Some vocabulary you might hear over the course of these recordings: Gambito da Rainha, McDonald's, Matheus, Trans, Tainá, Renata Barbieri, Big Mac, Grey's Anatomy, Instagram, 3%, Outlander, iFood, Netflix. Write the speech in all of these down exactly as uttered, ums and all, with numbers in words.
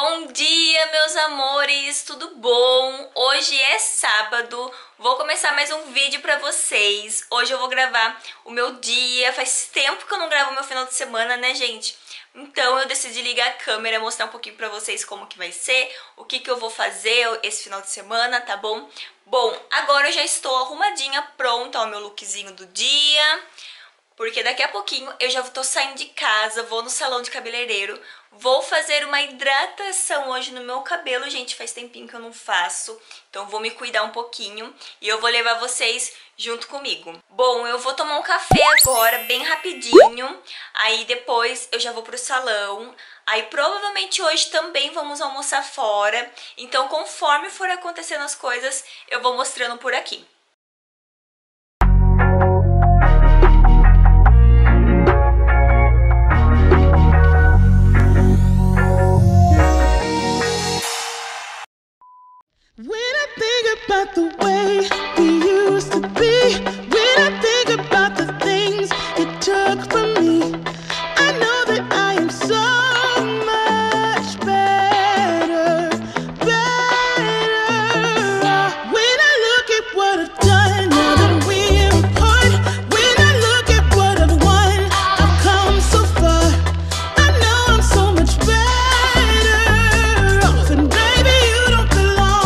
Bom dia, meus amores, tudo bom? Hoje é sábado, vou começar mais um vídeo pra vocês. Hoje eu vou gravar o meu dia, faz tempo que eu não gravo o meu final de semana, né, gente? Então eu decidi ligar a câmera, mostrar um pouquinho pra vocês como que vai ser, o que que eu vou fazer esse final de semana, tá bom? Bom, agora eu já estou arrumadinha, pronta, ó, meu lookzinho do dia, porque daqui a pouquinho eu já tô saindo de casa, vou no salão de cabeleireiro, vou fazer uma hidratação hoje no meu cabelo, gente, faz tempinho que eu não faço, então vou me cuidar um pouquinho e eu vou levar vocês junto comigo. Bom, eu vou tomar um café agora, bem rapidinho, aí depois eu já vou pro salão, aí provavelmente hoje também vamos almoçar fora, então conforme for acontecendo as coisas, eu vou mostrando por aqui. About the way we used to be, when I think about the things it took from me, I know that I am so much better, better. When I look at what I've done, now that we are apart, when I look at what I've won, I've come so far, I know I'm so much better off, and baby you don't belong.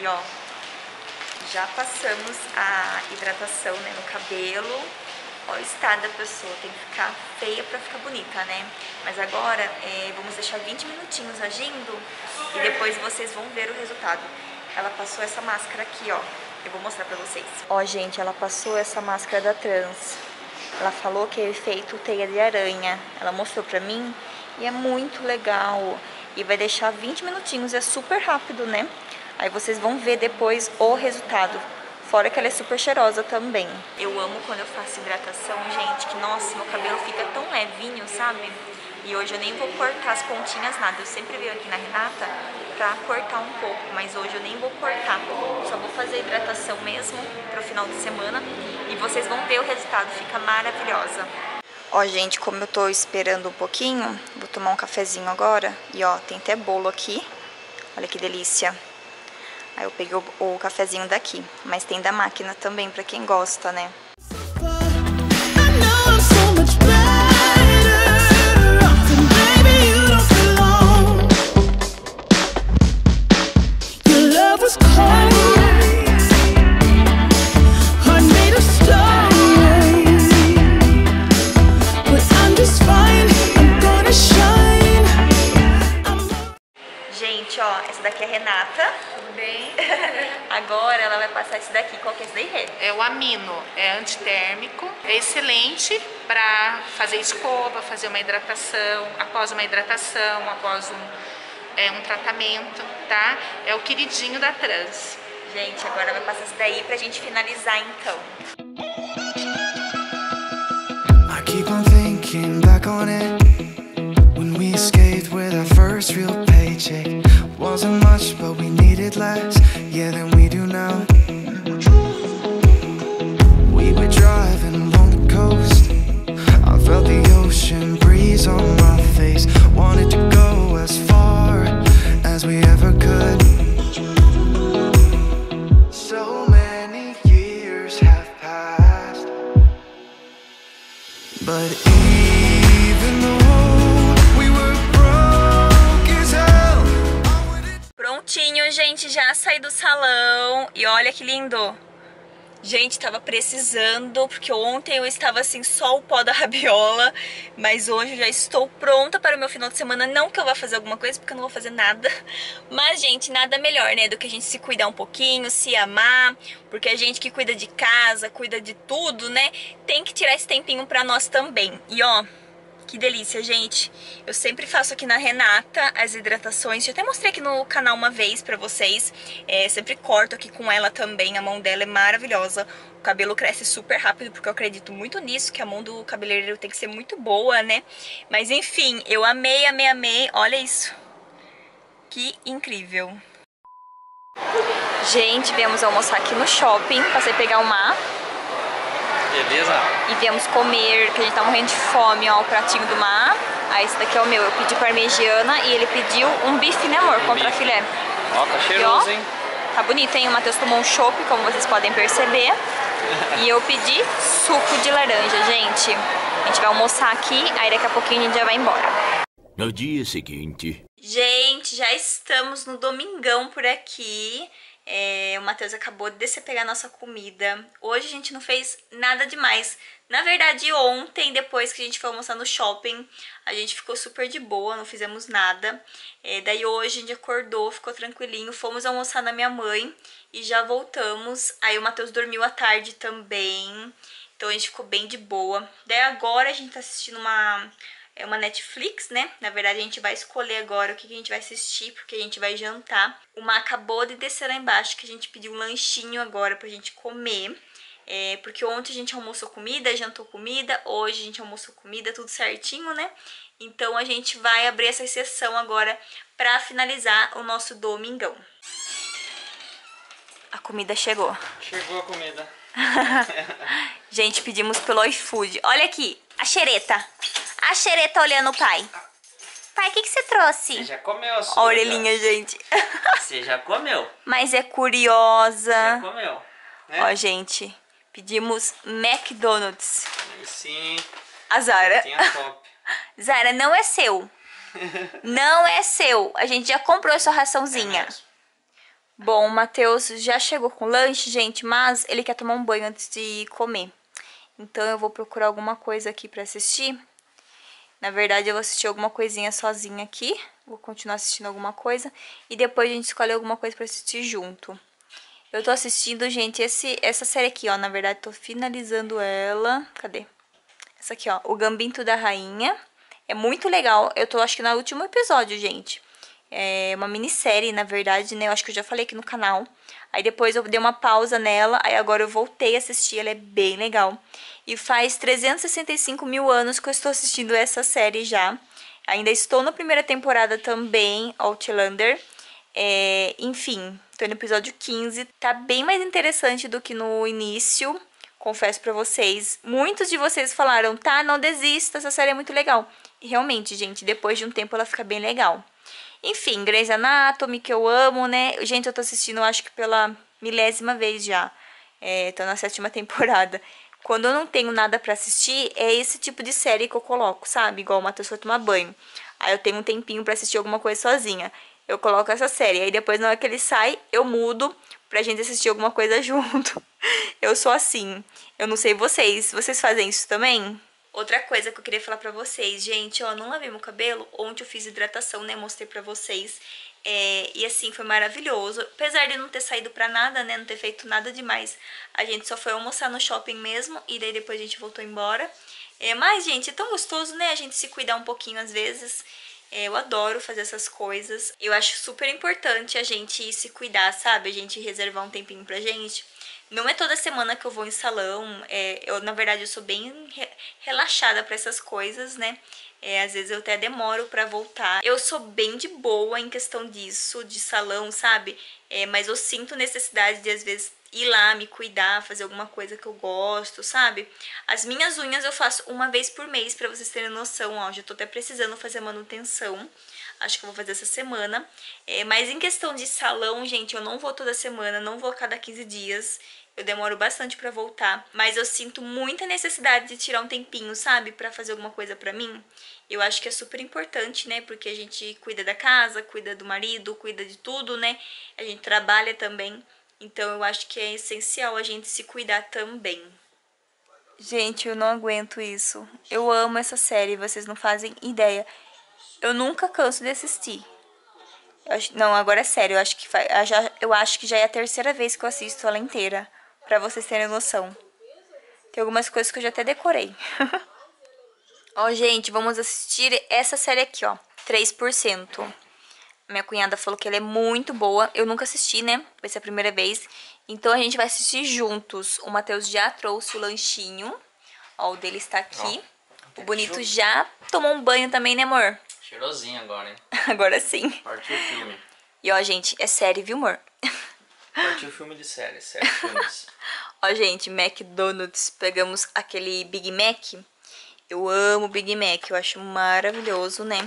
E ó, já passamos a hidratação, né, no cabelo. Olha o estado da pessoa, tem que ficar feia pra ficar bonita, né? Mas agora é, vamos deixar vinte minutinhos agindo e depois vocês vão ver o resultado. Ela passou essa máscara aqui, ó, eu vou mostrar pra vocês. Ó, gente, ela passou essa máscara da Trans. Ela falou que é efeito teia de aranha. Ela mostrou pra mim e é muito legal. E vai deixar vinte minutinhos, é super rápido, né? Aí vocês vão ver depois o resultado. Fora que ela é super cheirosa também. Eu amo quando eu faço hidratação, gente, que nossa, meu cabelo fica tão levinho, sabe? E hoje eu nem vou cortar as pontinhas, nada. Eu sempre venho aqui na Renata pra cortar um pouco, mas hoje eu nem vou cortar. Só vou fazer hidratação mesmo pro final de semana e vocês vão ver o resultado, fica maravilhosa. Ó, gente, como eu tô esperando um pouquinho, vou tomar um cafezinho agora. E ó, tem até bolo aqui. Olha que delícia. Aí eu peguei o, o cafezinho daqui, mas tem da máquina também, pra quem gosta, né? Essa daqui é a Renata. Tudo bem? Agora ela vai passar esse daqui. Qual que é esse daí, Rê? É o amino. É antitérmico. É excelente para fazer escova, fazer uma hidratação, após uma hidratação, após um, é, um tratamento, tá? É o queridinho da Trans. Gente, agora vai passar esse daí pra gente finalizar, então. I keep on thinking back on it when we escaped with our first real paycheck. Wasn't much, but we needed less, yeah, than we do now. We were driving along the coast. I felt the ocean breeze on my face. Wanted to go as far as we ever could. So many years have passed, but even though minutinhos, gente, já saí do salão e olha que lindo. Gente, tava precisando, porque ontem eu estava assim, só o pó da rabiola, mas hoje eu já estou pronta para o meu final de semana. Não que eu vá fazer alguma coisa, porque eu não vou fazer nada, mas, gente, nada melhor, né, do que a gente se cuidar um pouquinho, se amar, porque a gente que cuida de casa, cuida de tudo, né, tem que tirar esse tempinho pra nós também. E ó, que delícia, gente. Eu sempre faço aqui na Renata as hidratações. Já até mostrei aqui no canal uma vez pra vocês. É, sempre corto aqui com ela também. A mão dela é maravilhosa. O cabelo cresce super rápido, porque eu acredito muito nisso, que a mão do cabeleireiro tem que ser muito boa, né? Mas enfim, eu amei, amei, amei. Olha isso. Que incrível. Gente, viemos almoçar aqui no shopping. Passei a pegar uma... Beleza? E viemos comer, porque a gente tá morrendo de fome, ó, o pratinho do mar. Aí esse daqui é o meu, eu pedi parmegiana e ele pediu um bife, né, amor? Contra filé. Ó, tá cheiroso, e, ó, hein? Tá bonito, hein? O Matheus tomou um chope, como vocês podem perceber. E eu pedi suco de laranja, gente. A gente vai almoçar aqui, aí daqui a pouquinho a gente já vai embora. No dia seguinte... Gente, já estamos no domingão por aqui. É, o Matheus acabou de descer pegar nossa comida. Hoje a gente não fez nada demais. Na verdade, ontem, depois que a gente foi almoçar no shopping, a gente ficou super de boa, não fizemos nada. É, daí hoje a gente acordou, ficou tranquilinho, fomos almoçar na minha mãe e já voltamos. Aí o Matheus dormiu à tarde também, então a gente ficou bem de boa. Daí agora a gente tá assistindo uma... É uma Netflix, né? Na verdade, a gente vai escolher agora o que a gente vai assistir, porque a gente vai jantar. O Má acabou de descer lá embaixo, que a gente pediu um lanchinho agora pra gente comer. É, porque ontem a gente almoçou comida, jantou comida, hoje a gente almoçou comida, tudo certinho, né? Então a gente vai abrir essa sessão agora pra finalizar o nosso domingão. A comida chegou. Chegou a comida. Gente, pedimos pelo iFood. Olha aqui, a xereta. A xereta olhando o pai. Pai, o que, que você trouxe? Você já comeu a sua. A orelhinha, já. Gente. Você já comeu. Mas é curiosa. Já comeu, né? Ó, gente, pedimos McDonald's. E sim. A Zara. Tem a top. Zara, não é seu. Não é seu. A gente já comprou a sua raçãozinha. É. Bom, o Matheus já chegou com lanche, gente, mas ele quer tomar um banho antes de comer. Então eu vou procurar alguma coisa aqui pra assistir. Na verdade, eu vou assistir alguma coisinha sozinha aqui. Vou continuar assistindo alguma coisa. E depois a gente escolhe alguma coisa pra assistir junto. Eu tô assistindo, gente, esse, essa série aqui, ó. Na verdade, tô finalizando ela. Cadê? Essa aqui, ó. O Gambito da Rainha. É muito legal. Eu tô, acho que, no último episódio, gente. É uma minissérie, na verdade, né? Eu acho que eu já falei aqui no canal. Aí depois eu dei uma pausa nela. Aí agora eu voltei a assistir. Ela é bem legal. E faz trezentos e sessenta e cinco mil anos que eu estou assistindo essa série já. Ainda estou na primeira temporada também, Outlander. É, enfim, estou no episódio quinze. Tá bem mais interessante do que no início, confesso pra vocês. Muitos de vocês falaram, tá, não desista, essa série é muito legal. E realmente, gente, depois de um tempo ela fica bem legal. Enfim, Grey's Anatomy, que eu amo, né? Gente, eu tô assistindo, acho que pela milésima vez já. É, tô na sétima temporada. Quando eu não tenho nada pra assistir, é esse tipo de série que eu coloco, sabe? Igual o Matheus foi tomar banho. Aí eu tenho um tempinho pra assistir alguma coisa sozinha. Eu coloco essa série. Aí depois, na hora que ele sai, eu mudo pra gente assistir alguma coisa junto. Eu sou assim. Eu não sei vocês. Vocês fazem isso também? Outra coisa que eu queria falar pra vocês, gente, ó, não lavei meu cabelo. Ontem eu fiz hidratação, né? Mostrei pra vocês. É, e assim, foi maravilhoso. Apesar de não ter saído pra nada, né? Não ter feito nada demais. A gente só foi almoçar no shopping mesmo. E daí depois a gente voltou embora. É, mas, gente, é tão gostoso, né? A gente se cuidar um pouquinho às vezes. É, eu adoro fazer essas coisas. Eu acho super importante a gente se cuidar, sabe? A gente reservar um tempinho pra gente. Não é toda semana que eu vou em salão. É, eu, na verdade, eu sou bem re- relaxada pra essas coisas, né? É, às vezes eu até demoro pra voltar. Eu sou bem de boa em questão disso, de salão, sabe? É, mas eu sinto necessidade de, às vezes, ir lá, me cuidar, fazer alguma coisa que eu gosto, sabe? As minhas unhas eu faço uma vez por mês, pra vocês terem noção, ó. Já tô até precisando fazer manutenção. acho que eu vou fazer essa semana. É, mas em questão de salão, gente, eu não vou toda semana, não vou a cada quinze dias. Eu demoro bastante pra voltar, mas eu sinto muita necessidade de tirar um tempinho, sabe? Pra fazer alguma coisa pra mim. Eu acho que é super importante, né? Porque a gente cuida da casa, cuida do marido, cuida de tudo, né? A gente trabalha também. Então eu acho que é essencial a gente se cuidar também. Gente, eu não aguento isso. Eu amo essa série, vocês não fazem ideia. Eu nunca canso de assistir. Eu acho... Não, agora é sério. Eu acho que fa... eu acho que já é a terceira vez que eu assisto ela inteira. Pra vocês terem noção. Tem algumas coisas que eu já até decorei. Ó, gente, vamos assistir essa série aqui, ó. três por cento. Minha cunhada falou que ela é muito boa. Eu nunca assisti, né? Vai ser a primeira vez. Então a gente vai assistir juntos. O Matheus já trouxe o lanchinho. Ó, o dele está aqui. Ó, o bonito já tomou um banho também, né, amor? Cheirosinho agora, hein? Agora sim. Partiu o filme. E ó, gente, é série, viu, amor? Partiu o filme de série, série filmes. Ó, gente, McDonald's. Pegamos aquele Big Mac. Eu amo Big Mac, eu acho maravilhoso, né?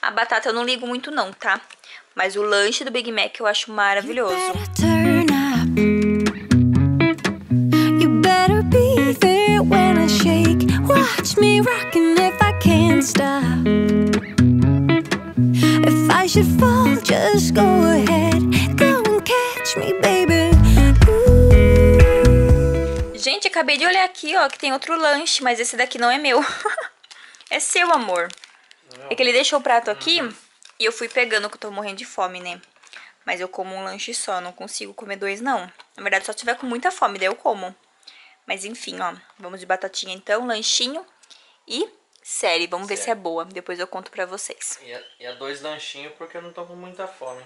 A batata eu não ligo muito não, tá? Mas o lanche do Big Mac eu acho maravilhoso. Gente, acabei de olhar aqui, ó, que tem outro lanche, mas esse daqui não é meu. É seu, amor. É que ele deixou o prato aqui, uhum, e eu fui pegando, que eu tô morrendo de fome, né? Mas eu como um lanche só, não consigo comer dois, não. Na verdade, só se tiver com muita fome, daí eu como. Mas enfim, ó, vamos de batatinha então, lanchinho e série. Vamos série. ver se é boa, depois eu conto pra vocês. E é, e é dois lanchinhos porque eu não tô com muita fome.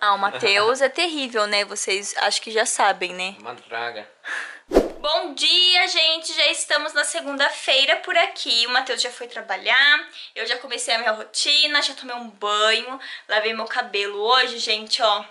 Ah, o Matheus é terrível, né? Vocês acho que já sabem, né? Uma draga. Bom dia, gente! Já estamos na segunda-feira por aqui. O Matheus já foi trabalhar, eu já comecei a minha rotina, já tomei um banho, lavei meu cabelo hoje, gente, ó.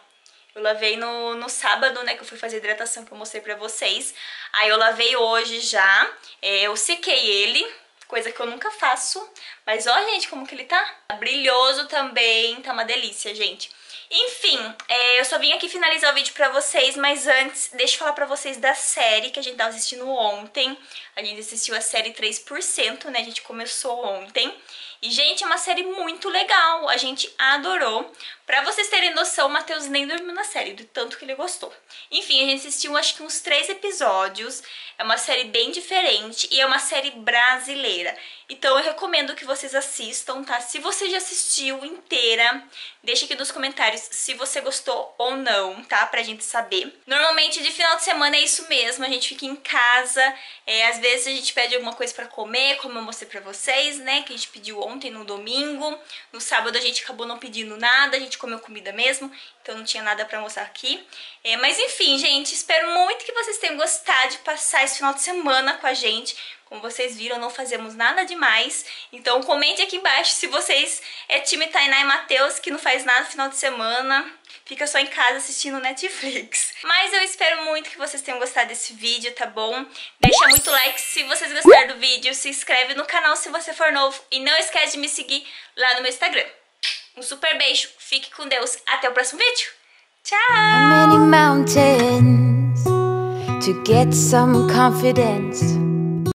Eu lavei no, no sábado, né, que eu fui fazer hidratação, que eu mostrei pra vocês. Aí eu lavei hoje já, é, eu sequei ele, coisa que eu nunca faço. Mas ó, gente, como que ele tá? Tá brilhoso também, tá uma delícia, gente. Enfim, é, eu só vim aqui finalizar o vídeo pra vocês, mas antes, deixa eu falar pra vocês da série que a gente tava assistindo ontem. A gente assistiu a série três por cento, né? A gente começou ontem. E, gente, é uma série muito legal, a gente adorou. Pra vocês terem noção, o Matheus nem dormiu na série, do tanto que ele gostou. Enfim, a gente assistiu acho que uns três episódios. É uma série bem diferente e é uma série brasileira. Então eu recomendo que vocês assistam, tá? Se você já assistiu inteira, deixa aqui nos comentários se você gostou ou não, tá? Pra gente saber. Normalmente de final de semana é isso mesmo, a gente fica em casa, é, às vezes a gente pede alguma coisa pra comer, como eu mostrei pra vocês, né? Que a gente pediu ontem no domingo, no sábado a gente acabou não pedindo nada, a gente comeu comida mesmo, então não tinha nada pra mostrar aqui. É, mas enfim, gente, espero muito que vocês tenham gostado de passar esse final de semana com a gente. Como vocês viram, não fazemos nada demais. Então comente aqui embaixo se vocês é time Tainá e Matheus, que não faz nada no final de semana, fica só em casa assistindo Netflix. Mas eu espero muito que vocês tenham gostado desse vídeo, tá bom? Deixa muito like se vocês gostaram do vídeo, se inscreve no canal se você for novo e não esquece de me seguir lá no meu Instagram. Um super beijo, fique com Deus, até o próximo vídeo. Tchau!